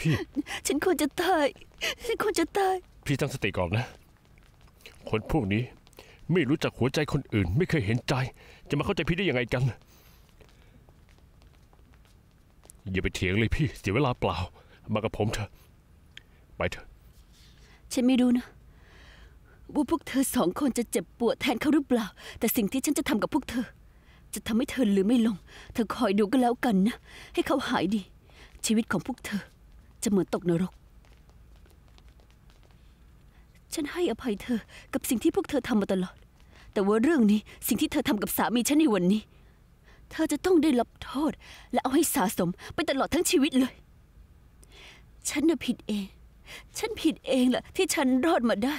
พี่ฉันควรจะตายฉันควรจะตายพี่ตั้งสติก่อนนะคนพวกนี้ไม่รู้จักหัวใจคนอื่นไม่เคยเห็นใจจะมาเข้าใจพี่ได้ยังไงกันอย่าไปเถียงเลยพี่เสียเวลาเปล่ามากับผมเถอะไปเถอะฉันไม่รู้นะว่าพวกเธอสองคนจะเจ็บปวดแทนเขาหรือเปล่าแต่สิ่งที่ฉันจะทำกับพวกเธอจะทำให้เธอลืมไม่ลงเธอคอยดูก็แล้วกันนะให้เขาหายดีชีวิตของพวกเธอจะเหมือนตกนรกฉันให้อภัยเธอกับสิ่งที่พวกเธอทำมาตลอดแต่ว่าเรื่องนี้สิ่งที่เธอทำกับสามีฉันในวันนี้เธอจะต้องได้รับโทษและเอาให้สะสมไปตลอดทั้งชีวิตเลยฉันน่ะผิดเองฉันผิดเองแหละที่ฉันรอดมาได้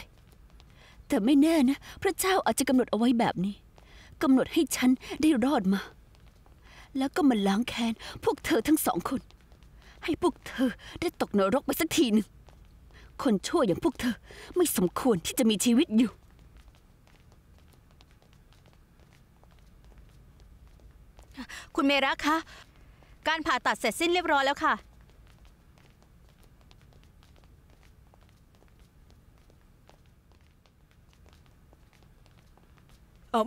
แต่ไม่แน่นะพระเจ้าอาจจะกำหนดเอาไว้แบบนี้กำหนดให้ฉันได้รอดมาแล้วก็มาล้างแค้นพวกเธอทั้งสองคนให้พวกเธอได้ตกนรกไปสักทีหนึ่งคนชั่วอย่างพวกเธอไม่สมควรที่จะมีชีวิตอยู่คุณเมระคะการผ่าตัดเสร็จสิ้นเรียบร้อยแล้วค่ะ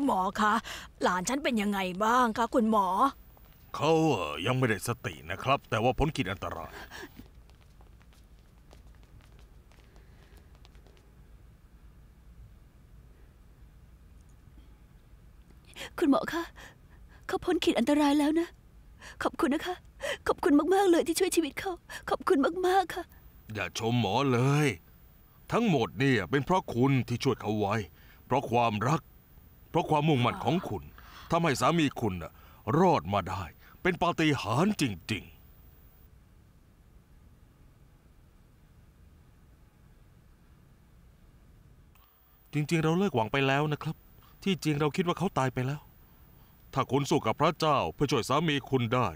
หมอคะหลานฉันเป็นยังไงบ้างคะคุณหมอเขายังไม่ได้สตินะครับแต่ว่าพ้นขีดอันตรายคุณหมอคะเขาพ้นขีดอันตรายแล้วนะขอบคุณนะคะขอบคุณมากๆเลยที่ช่วยชีวิตเขาขอบคุณมากๆค่ะอย่าชมหมอเลยทั้งหมดนี่เป็นเพราะคุณที่ช่วยเขาไว้เพราะความรักเพราะความมุ่งมั่นของคุณทำให้สามีคุณรอดมาได้เป็นปาฏิหาริย์จริงๆจริงๆเราเลิกหวังไปแล้วนะครับที่จริงเราคิดว่าเขาตายไปแล้วถ้าคุณสู้กับพระเจ้าเพื่อช่วยสามีคุณได้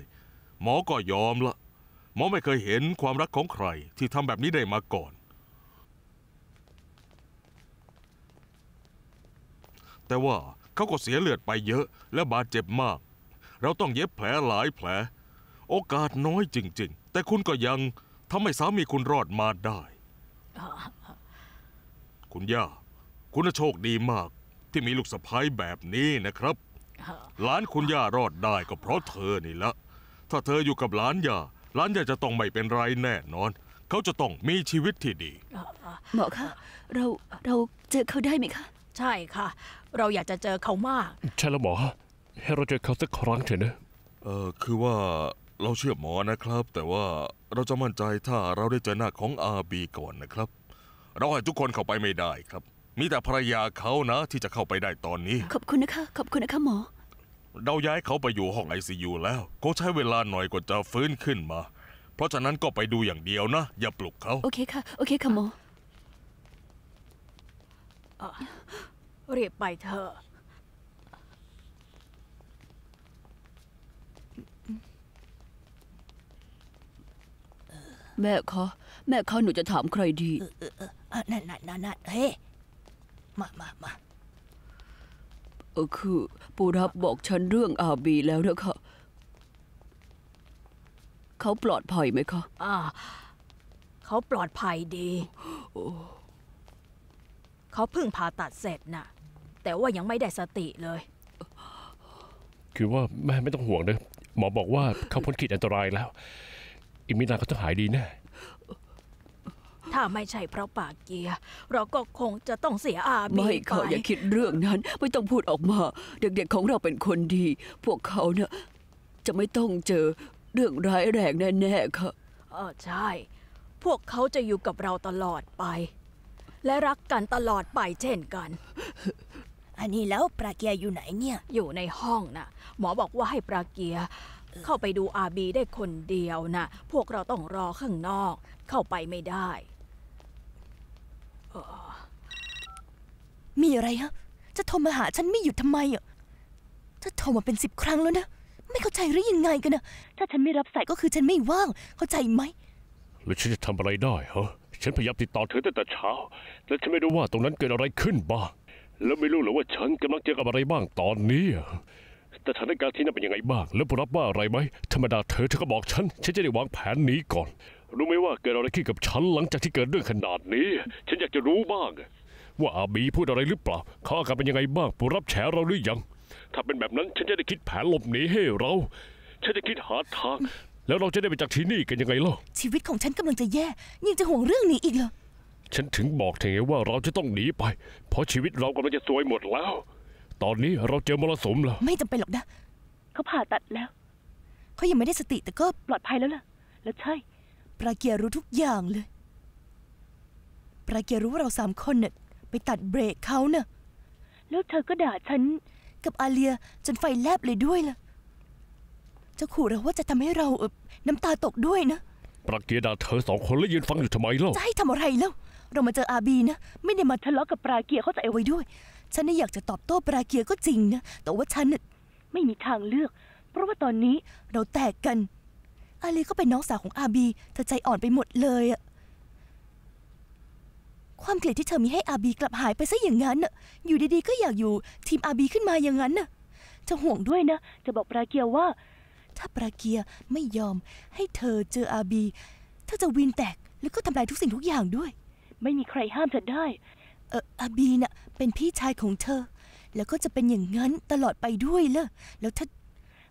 หมอก็ยอมละหมอไม่เคยเห็นความรักของใครที่ทำแบบนี้ได้มาก่อนแต่ว่าเขาก็เสียเลือดไปเยอะและบาดเจ็บมากเราต้องเย็บแผลหลายแผลโอกาสน้อยจริงๆแต่คุณก็ยังทำให้สามีคุณรอดมาได้คุณย่าคุณโชคดีมากที่มีลูกสะใภ้แบบนี้นะครับหลานคุณย่ารอดได้ก็เพราะเธอนี่ละถ้าเธออยู่กับหลานย่าจะต้องไม่เป็นไรแน่นอนเขาจะต้องมีชีวิตที่ดีหมอคะเราเจอเขาได้ไหมคะใช่ค่ะเราอยากจะเจอเขามากใช่แล้วหมอให้เราเจอเขาสักครั้งเถอะนะคือว่าเราเชื่อหมอนะครับแต่ว่าเราจะมั่นใจถ้าเราได้เจอหน้าของอาบีก่อนนะครับเราให้ทุกคนเข้าไปไม่ได้ครับมีแต่ภรรยาเขานะที่จะเข้าไปได้ตอนนี้ขอบคุณนะคะขอบคุณนะคะหมอเราย้ายเขาไปอยู่ห้อง ICU แล้วก็ใช้เวลาหน่อยกว่าจะฟื้นขึ้นมาเพราะฉะนั้นก็ไปดูอย่างเดียวนะอย่าปลุกเขาโอเคค่ะโอเคค่ะหมอเรียบไปเถอะแม่คะหนูจะถามใครดีนั่นเฮ้มาคือปูรับบอกฉันเรื่องอาบีแล้วนะคะเขาปลอดภัยไหมคะเขาปลอดภัยดีเขาเพิ่งผ่าตัดเสร็จนะแต่ว่ายังไม่ได้สติเลยคือว่าแม่ไม่ต้องห่วงนะหมอบอกว่าเขาพ้นขีดอันตรายแล้วอีกไม่นานเขาจะหายดีแน่ถ้าไม่ใช่เพราะปากเกียร์เราก็คงจะต้องเสียอาบีไม่ค่ะอย่าคิดเรื่องนั้นไม่ต้องพูดออกมาเด็กๆของเราเป็นคนดีพวกเขาเนี่ยจะไม่ต้องเจอเรื่องร้ายแรงแน่ๆค่ะใช่พวกเขาจะอยู่กับเราตลอดไปและรักกันตลอดไปเช่นกันอันนี้แล้วปราเกียอยู่ไหนเนี่ยอยู่ในห้องนะหมอบอกว่าให้ปราเกียเข้าไปดูอาบีได้คนเดียวนะพวกเราต้องรอข้างนอกเข้าไปไม่ได้มีอะไรฮะจะโทรมาหาฉันไม่หยุดทำไมอ่ะจะโทรมาเป็น10 ครั้งแล้วนะไม่เข้าใจหรือยังไงกันนะถ้าฉันไม่รับสายก็คือฉันไม่ว่างเข้าใจไหมแล้วฉันจะทำอะไรได้ฮะฉันพยายามติดต่อเธอตั้งแต่เช้าและฉันไม่รู้ว่าตรงนั้นเกิดอะไรขึ้นบ้างแล้วไม่รู้หรือว่าฉันกำลังเจอกับอะไรบ้างตอนนี้แต่สถานการณ์ที่นั่นเป็นยังไงบ้างแล้วผู้รับว่าอะไรไหมธรรมดาเธอก็บอกฉันจะได้วางแผนนี้ก่อน รู้ไหมว่าเกิดอะไรขึ้นกับฉันหลังจากที่เกิดเรื่องขนาดนี้ฉันอยากจะรู้บ้างว่าอาบีพูดอะไรหรือเปล่าเขาอาการเป็นยังไงบ้างผู้รับแฉเราหรือยังถ้าเป็นแบบนั้นฉันจะได้คิดแผนหลบหนีให้เราฉันจะคิดหาทางแล้วเราจะได้ไปจากที่นี่กันยังไงล่ะชีวิตของฉันกำลังจะแย่ยังจะห่วงเรื่องนี้อีกเหรอฉันถึงบอกเธอไงว่าเราจะต้องหนีไปเพราะชีวิตเรากำลังจะซวยหมดแล้วตอนนี้เราเจอมรสุมแล้วไม่จำเป็นหรอกนะเขาผ่าตัดแล้วเขายังไม่ได้สติแต่ก็ปลอดภัยแล้วล่ะแล้วใช่ปราเกียรู้ทุกอย่างเลยปราเกียรู้ว่าเราสามคนเนี่ยไปตัดเบรกเขาเนอะแล้วเธอก็ด่าฉันกับอาเลียจนไฟแลบเลยด้วยล่ะจะขู่เราว่าจะทำให้เราน้ำตาตกด้วยนะปราเกียด่าเธอสองคนแล้วยืนฟังอยู่ทำไมเล่าจะให้ทำอะไรเล่าเรามาเจออาบีนะไม่ได้มาทะเลาะกับปราเกียเขาจะเอาไว้ด้วยฉันนี่อยากจะตอบโต้ปราเกียก็จริงนะแต่ว่าฉันเนี่ยไม่มีทางเลือกเพราะว่าตอนนี้เราแตกกันอาลีก็เป็นน้องสาวของอาบีเธอใจอ่อนไปหมดเลยอะความเกลียดที่เธอมีให้อาบีกลับหายไปซะอย่างนั้นน่ะอยู่ดีๆก็อยากอยู่ทีมอาบีขึ้นมาอย่างนั้นน่ะจะห่วงด้วยนะจะบอกปราเกียว่าถ้าปราเกียไม่ยอมให้เธอเจออาบีเธอจะวีนแตกแล้วก็ทำลายทุกสิ่งทุกอย่างด้วยไม่มีใครห้ามเธอได้อาบีน่ะเป็นพี่ชายของเธอแล้วก็จะเป็นอย่างนั้นตลอดไปด้วยเลยแล้วถ้า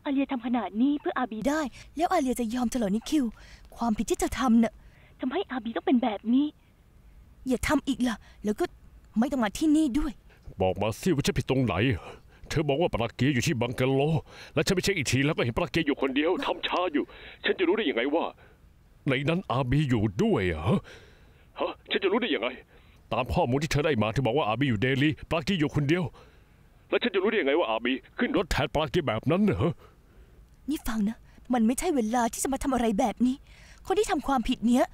อาเลียทำขนาดนี้เพื่ออาบีได้แล้วอาเลียจะยอมเธอเหรอนิคิวความผิดที่เธอทำน่ะทำให้อาบีต้องเป็นแบบนี้อย่าทำอีกล่ะแล้วก็ไม่ต้องมาที่นี่ด้วยบอกมาสิว่าฉันผิดตรงไหนเธอบอกว่าปราเกียอยู่ที่บังกะโลและฉันไปเช็คอีกทีแล้วก็เห็นปราเกียอยู่คนเดียวทำช้าอยู่ฉันจะรู้ได้ยังไงว่าในนั้นอาบีอยู่ด้วยฮะฉันจะรู้ได้ยังไงตามข้อมูลที่เธอได้มาเธอบอกว่าอาบีอยู่เดลีปราเกียอยู่คนเดียวแล้วฉันจะรู้ได้ยังไงว่าอาบีขึ้นรถแทนปราเกียแบบนั้นเหรอนี่ฟังนะมันไม่ใช่เวลาที่จะมาทำอะไรแบบนี้คนที่ทำความผิดเนี้ย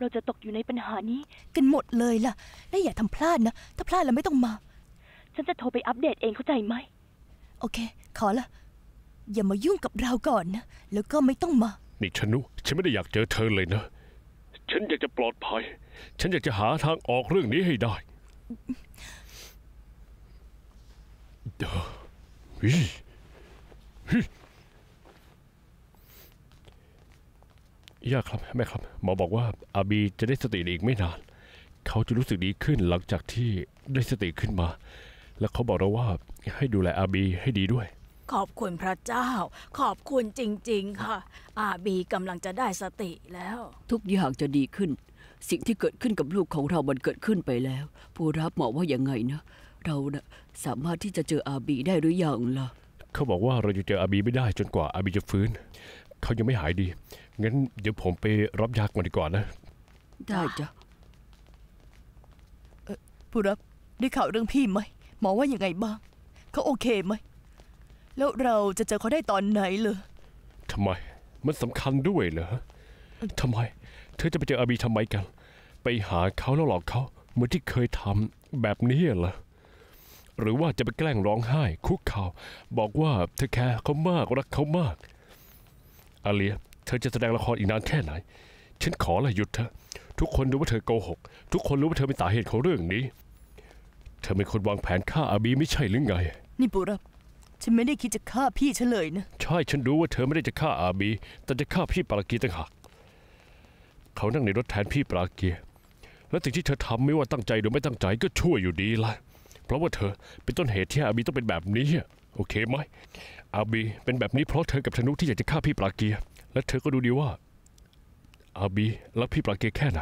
เราจะตกอยู่ในปัญหานี้กันหมดเลยล่ะและอย่าทำพลาดนะถ้าพลาดแล้วไม่ต้องมาฉันจะโทรไปอัปเดตเองเข้าใจไหมโอเคขอละอย่ามายุ่งกับเราก่อนนะแล้วก็ไม่ต้องมานี่ชนุฉันไม่ได้อยากเจอเธอเลยนะฉันอยากจะปลอดภัยฉันอยากจะหาทางออกเรื่องนี้ให้ได้ย่าครับแม่ครับหมอบอกว่าอาบีจะได้สติอีกไม่นานเขาจะรู้สึกดีขึ้นหลังจากที่ได้สติขึ้นมาและเขาบอกเราว่าให้ดูแลอาบีให้ดีด้วยขอบคุณพระเจ้าขอบคุณจริงๆค่ะอาบีกำลังจะได้สติแล้วทุกอย่างจะดีขึ้นสิ่งที่เกิดขึ้นกับลูกของเรามันเกิดขึ้นไปแล้วผู้รับหมอว่ายังไงนะเรานะสามารถที่จะเจออาบีได้หรือยังล่ะเขาบอกว่าเราจะเจออาบีไม่ได้จนกว่าอาบีจะฟื้นเขายังไม่หายดีงั้นเดี๋ยวผมไปรับยาก่อนดีกว่านะได้จ้ะผู้รับได้ข่าวเรื่องพี่ไหมหมอว่ายังไงบ้างเขาโอเคไหมแล้วเราจะเจอเขาได้ตอนไหนเหรอทำไมมันสำคัญด้วยเหรอทำไมเธอจะไปเจออาบีทำไมกันไปหาเขาแล้วหลอกเขาเหมือนที่เคยทำแบบนี้เหรอหรือว่าจะไปแกล้งร้องไห้คุกเข่าบอกว่าเธอแคร์เขามากรักเขามากอาเลียเธอจะแสดงละครอีกนานแค่ไหนฉันขอละหยุดเถอะทุกคนรู้ว่าเธอโกหกทุกคนรู้ว่าเธอเป็นสาเหตุของเรื่องนี้เธอเป็นคนวางแผนฆ่าอาบีไม่ใช่หรือไงนี่ปุรับฉันไม่ได้คิดจะฆ่าพี่ฉันเลยนะใช่ฉันรู้ว่าเธอไม่ได้จะฆ่าอาบีแต่จะฆ่าพี่ปราเกียต่างหากเขานั่งในรถแทนพี่ปราเกียและสิ่งที่เธอทำไม่ว่าตั้งใจหรือไม่ตั้งใจก็ชั่วอยู่ดีละเพราะว่าเธอเป็นต้นเหตุที่อาบีต้องเป็นแบบนี้โอเคไหมอาบีเป็นแบบนี้เพราะเธอกับธนุที่อยากจะฆ่าพี่ปราเกียและเธอก็ดูดีว่าอาบีและพี่ปราเกียแค่ไหน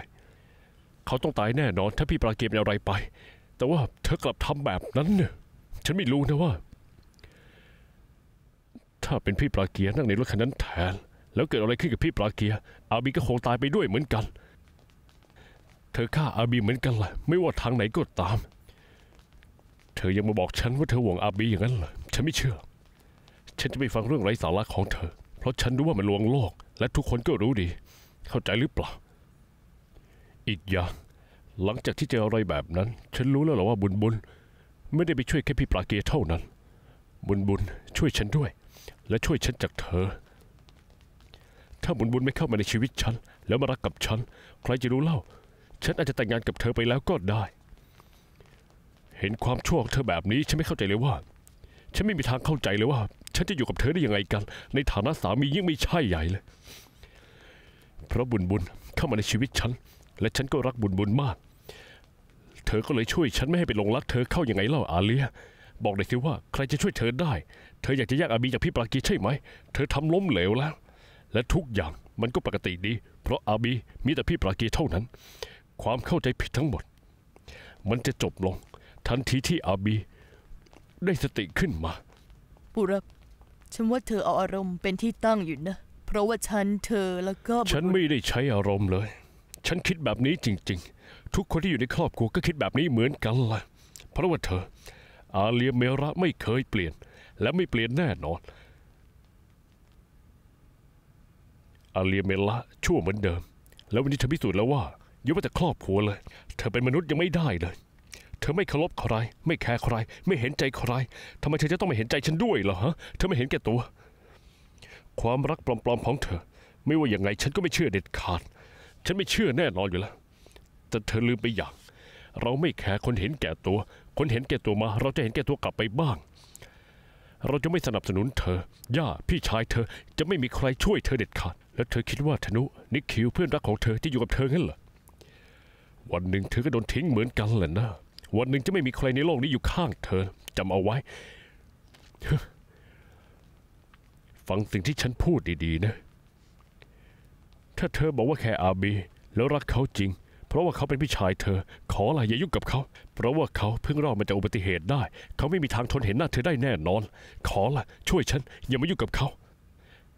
เขาต้องตายแน่นอนถ้าพี่ปราเกียเป็นอะไรไปแต่ว่าเธอกลับทำแบบนั้นเนี่ยฉันไม่รู้นะว่าถ้าเป็นพี่ปราเกียนั่งในรถคันนั้นแทนแล้วเกิดอะไรขึ้นกับพี่ปราเกียอาบีก็คงตายไปด้วยเหมือนกันเธอฆ่าอาบีเหมือนกันแหละไม่ว่าทางไหนก็ตามเธอยังมาบอกฉันว่าเธอห่วงอาบีอย่างนั้นเหรอฉันไม่เชื่อฉันจะไม่ฟังเรื่องไร้สาระของเธอเพราะฉันรู้ว่ามันลวงโลกและทุกคนก็รู้ดีเข้าใจหรือเปล่าอีกอย่างหลังจากที่เจออะไรแบบนั้นฉันรู้แล้วหรอว่าบุญไม่ได้ไปช่วยแค่พี่ปราเกียเท่านั้นบุญช่วยฉันด้วยและช่วยฉันจากเธอถ้าบุญไม่เข้ามาในชีวิตฉันแล้วมารักกับฉันใครจะรู้เล่าฉันอาจจะแต่งงานกับเธอไปแล้วก็ได้เห็นความชั่วของเธอแบบนี้ฉันไม่เข้าใจเลยว่าฉันไม่มีทางเข้าใจเลยว่าฉันจะอยู่กับเธอได้ยังไงกันในฐานะสามียิ่งไม่ใช่ใหญ่เลยเพราะบุญ เข้ามาในชีวิตฉันและฉันก็รักบุญมากเธอก็เลยช่วยฉันไม่ให้ไปลงรักเธอเข้ายังไงเล่าอาเลียบอกเลยสิว่าใครจะช่วยเธอได้เธออยากจะแยกอาบีจากพี่ปรากีใช่ไหมเธอทำล้มเหลวแล้วและทุกอย่างมันก็ปกติดีเพราะอาบีมีแต่พี่ปรากีเท่านั้นความเข้าใจผิดทั้งหมดมันจะจบลงทันทีที่อาบีได้สติขึ้นมาปุระฉันว่าเธอเอาอารมณ์เป็นที่ตั้งอยู่นะเพราะว่าฉันเธอแล้วก็ฉันไม่ได้ใช้อารมณ์เลยฉันคิดแบบนี้จริงๆทุกคนที่อยู่ในครอบครัวก็คิดแบบนี้เหมือนกันล่ะเพราะว่าเธออาเลียเมระไม่เคยเปลี่ยนและไม่เปลี่ยนแน่นอนอาเลียเมระชั่วเหมือนเดิมแล้ววันนี้เธอพิสูจน์แล้วว่าอย่าว่าแต่ครอบครัวเลยเธอเป็นมนุษย์ยังไม่ได้เลยเธอไม่เคารพใครไม่แคร์ใครไม่เห็นใจใครทำไมเธอจะต้องมาเห็นใจฉันด้วยเหรอฮะเธอไม่เห็นแก่ตัวความรักปลอมๆของเธอไม่ว่าอย่างไงฉันก็ไม่เชื่อเด็ดขาดฉันไม่เชื่อแน่นอนอยู่แล้วแต่เธอลืมไปอย่างเราไม่แคร์คนเห็นแก่ตัวคนเห็นแก่ตัวมาเราจะเห็นแก่ตัวกลับไปบ้างเราจะไม่สนับสนุนเธอย่าพี่ชายเธอจะไม่มีใครช่วยเธอเด็ดขาดแล้วเธอคิดว่าธนุนิคิวเพื่อนรักของเธอที่อยู่กับเธองั้นเหรอวันหนึ่งเธอก็โดนทิ้งเหมือนกันแหละนะวันหนึ่งจะไม่มีใครในโลกนี้อยู่ข้างเธอจำเอาไว้ฟังสิ่งที่ฉันพูดดีๆนะถ้าเธอบอกว่าแค่อาบีแล้วรักเขาจริงเพราะว่าเขาเป็นพี่ชายเธอขออะไรอย่ายุ่งกับเขาเพราะว่าเขาเพิ่งรอดมาจากอุบัติเหตุได้เขาไม่มีทางทนเห็นหน้าเธอได้แน่นอนขอละช่วยฉันอย่ามายุ่งกับเขา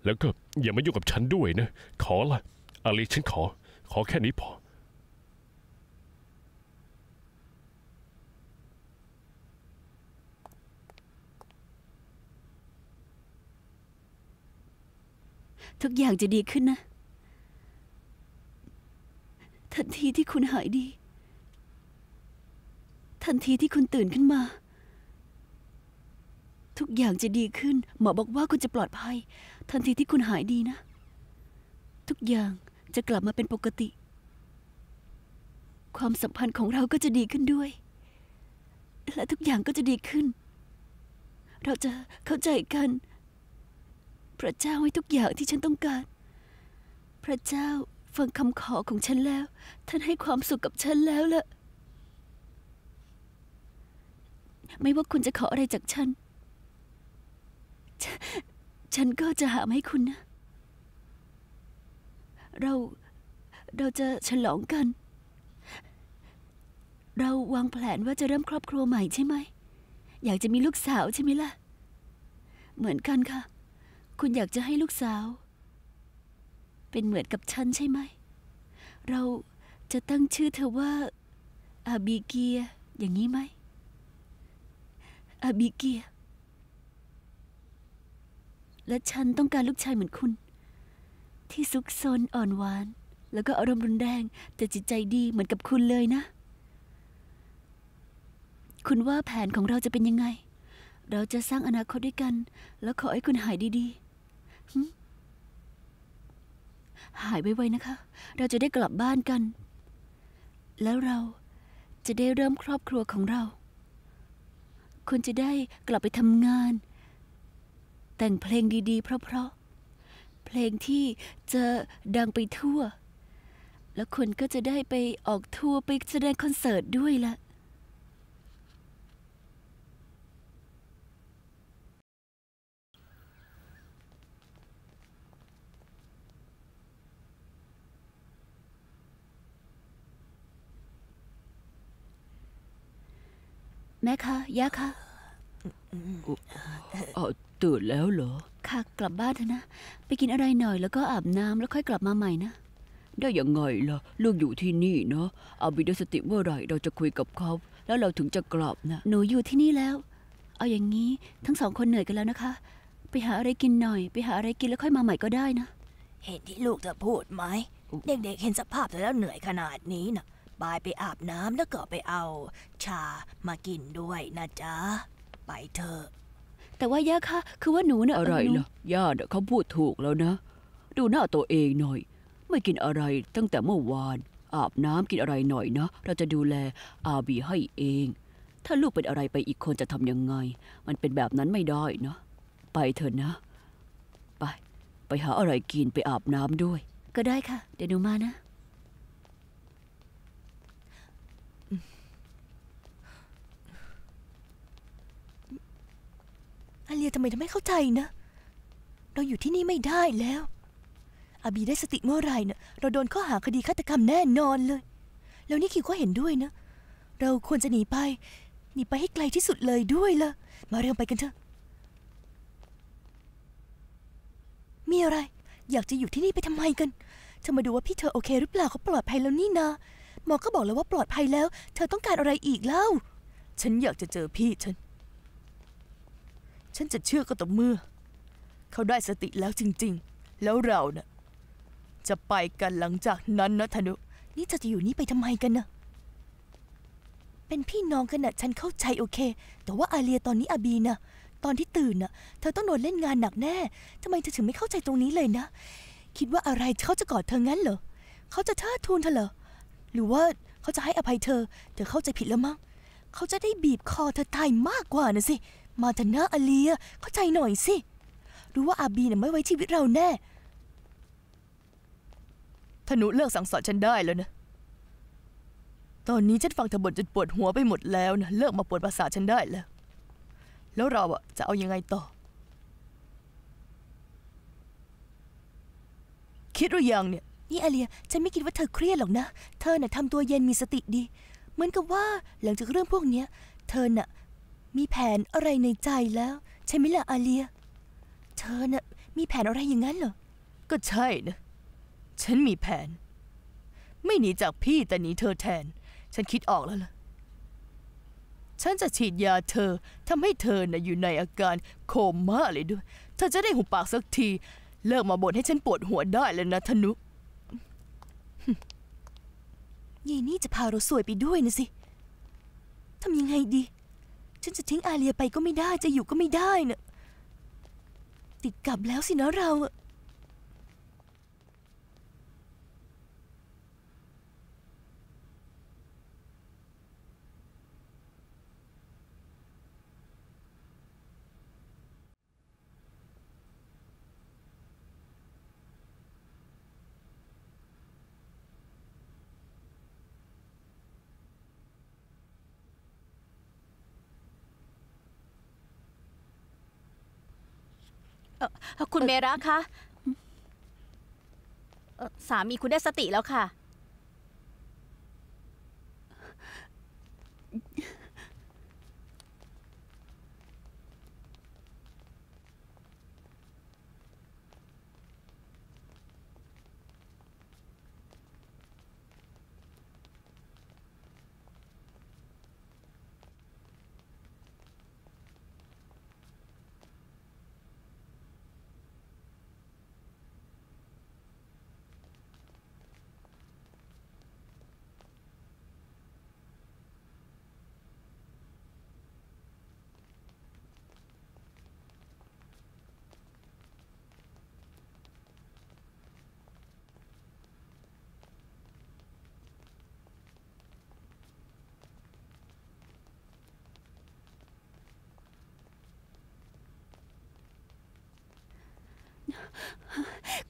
แล้วก็อย่ามายุ่งกับฉันด้วยนะขอละอาลีฉันขอแค่นี้พอทุกอย่างจะดีขึ้นนะทันทีที่คุณหายดีทันทีที่คุณตื่นขึ้นมาทุกอย่างจะดีขึ้นหมอบอกว่าคุณจะปลอดภัยทันทีที่คุณหายดีนะทุกอย่างจะกลับมาเป็นปกติความสัมพันธ์ของเราก็จะดีขึ้นด้วยและทุกอย่างก็จะดีขึ้นเราจะเข้าใจกันพระเจ้าให้ทุกอย่างที่ฉันต้องการพระเจ้าฟังคำขอของฉันแล้วท่านให้ความสุขกับฉันแล้วล่ะไม่ว่าคุณจะขออะไรจากฉันก็จะหาให้คุณนะเราจะฉลองกันเราวางแผนว่าจะเริ่มครอบครัวใหม่ใช่ไหมอยากจะมีลูกสาวใช่ไหมล่ะเหมือนกันค่ะคุณอยากจะให้ลูกสาวเป็นเหมือนกับฉันใช่ไหมเราจะตั้งชื่อเธอว่าอาบีเกียอย่างนี้ไหมอาบีเกียและฉันต้องการลูกชายเหมือนคุณที่ซุกซนอ่อนหวานแล้วก็อารมณ์รุนแรงแต่จิตใจดีเหมือนกับคุณเลยนะคุณว่าแผนของเราจะเป็นยังไงเราจะสร้างอนาคตด้วยกันแล้วขอให้คุณหายดีๆหายไวๆนะคะเราจะได้กลับบ้านกันแล้วเราจะได้เริ่มครอบครัวของเราคุณจะได้กลับไปทำงานแต่งเพลงดีๆเพราะเพลงที่จะดังไปทั่วแล้วคุณก็จะได้ไปออกทัวร์ไปแสดงคอนเสิร์ตด้วยล่ะแม่คะย่าคะตื่นแล้วเหรอค่ะกลับบ้านเถอะนะไปกินอะไรหน่อยแล้วก็อาบน้ำแล้วค่อยกลับมาใหม่นะได้ยังไงล่ะลูกอยู่ที่นี่เนาะเอาบิดสติเมื่อไหร่เราจะคุยกับเขาแล้วเราถึงจะกลับนะหนูอยู่ที่นี่แล้วเอาอย่างนี้ทั้งสองคนเหนื่อยกันแล้วนะคะไปหาอะไรกินหน่อยไปหาอะไรกินแล้วค่อยมาใหม่ก็ได้นะเห็นที่ลูกเธอพูดไหมเด็กๆเห็นสภาพเธอแล้วเหนื่อยขนาดนี้นะบายไปอาบน้ำแล้วก็ไปเอาชามากินด้วยนะจ๊ะไปเถอะแต่ว่าย่าคะคือว่าหนูนะอะไรล่ะย่าเนี่ยเขาพูดถูกแล้วนะดูหน้าตัวเองหน่อยไม่กินอะไรตั้งแต่เมื่อวานอาบน้ำกินอะไรหน่อยนะเราจะดูแลอาบีให้เองถ้าลูกเป็นอะไรไปอีกคนจะทำยังไงมันเป็นแบบนั้นไม่ได้นะไปเถอะนะไปหาอะไรกินไปอาบน้ำด้วยก็ได้ค่ะเดี๋ยวหนูมานะ อาเลียทำไมไม่เข้าใจนะเราอยู่ที่นี่ไม่ได้แล้วอาบีได้สติเมื่อไหร่นะเราโดนข้อหาคดีฆาตกรรมแน่นอนเลยแล้วนี่คิวก็เห็นด้วยนะเราควรจะหนีไปให้ไกลที่สุดเลยด้วยล่ะมาเร็วไปกันเถอะมีอะไรอยากจะอยู่ที่นี่ไปทำไมกันเธอมาดูว่าพี่เธอโอเคหรือเปล่าเขาปลอดภัยแล้วนี่นะหมอก็บอกแล้วว่าปลอดภัยแล้วเธอต้องการอะไรอีกเล่าฉันอยากจะเจอพี่ฉันจะเชื่อก็ต่อเมื่อเขาได้สติแล้วจริงๆแล้วเรานะจะไปกันหลังจากนั้นนะธนุนี่จะอยู่นี่ไปทำไมกันนะเป็นพี่น้องกันนะฉันเข้าใจโอเคแต่ว่าอาเลียตอนนี้อาบีนะตอนที่ตื่นนะเธอต้องโดนเล่นงานหนักแน่ทำไมเธอถึงไม่เข้าใจตรงนี้เลยนะคิดว่าอะไรเขาจะกอดเธองั้นเหรอเขาจะเทิดทูนเธอเหรอหรือว่าเขาจะให้อภัยเธอเธอเข้าใจผิดแล้วมั้งเขาจะได้บีบคอเธอตายมากกว่านะสิมาเถอะนะอาเลียเข้าใจหน่อยสิรู้ว่าอาบีเนี่ยไม่ไว้ชีวิตเราแน่ธนุเลิกสั่งสอนฉันได้แล้วนะตอนนี้ฉันฟังเธอบ่นจนปวดหัวไปหมดแล้วนะเลิกมาปวดประสาทฉันได้แล้วแล้วเราอะจะเอายังไงต่อคิดหรือยังเนี่ยนี่อาเลียฉันไม่คิดว่าเธอเครียดหรอกนะเธอน่ะทำตัวเย็นมีสติดีเหมือนกับว่าหลังจากเรื่องพวกนี้เธอน่ะมีแผนอะไรในใจแล้วใช่ไหมล่ะอาเลียเธอน่ะมีแผนอะไรอย่างนั้นเหรอก็ใช่นะฉันมีแผนไม่หนีจากพี่แต่หนีเธอแทนฉันคิดออกแล้วล่ะฉันจะฉีดยาเธอทำให้เธอน่ะอยู่ในอาการโคม่าเลยด้วยเธอจะได้หุบปากสักทีเลิกมาบ่นให้ฉันปวดหัวได้แล้วนะธนุยายนี่จะพาเราสวยไปด้วยนะสิทำยังไงดีฉันจะทิ้งอาเลียไปก็ไม่ได้จะอยู่ก็ไม่ได้นะติดกับแล้วสินะเราคุณเมระคะสามีคุณได้สติแล้วค่ะ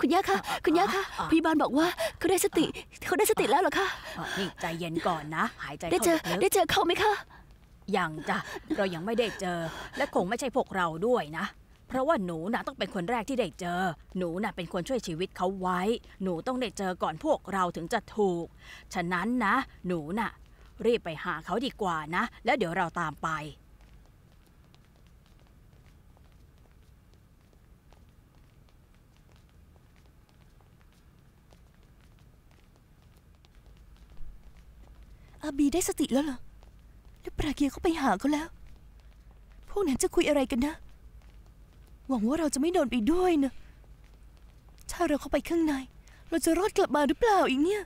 คุณย่าคะคุณย่าคะพยาบาลบอกว่าเขาได้สติแล้วเหรอคะนี่ใจเย็นก่อนนะหายใจได้เจอเขาไหมคะยังจ้ะเรายังไม่ได้เจอและคงไม่ใช่พวกเราด้วยนะเพราะว่าหนูน่ะต้องเป็นคนแรกที่ได้เจอหนูน่ะเป็นคนช่วยชีวิตเขาไว้หนูต้องได้เจอก่อนพวกเราถึงจะถูกฉะนั้นนะหนูน่ะรีบไปหาเขาดีกว่านะแล้วเดี๋ยวเราตามไปอาบีได้สติแล้วเหรอแล้วปราเกียเขาไปหาเขาแล้วพวกนั้นจะคุยอะไรกันนะหวังว่าเราจะไม่โดนไปด้วยนะถ้าเราเข้าไปข้างในเราจะรอดกลับมาหรือเปล่าอีกเนี่ย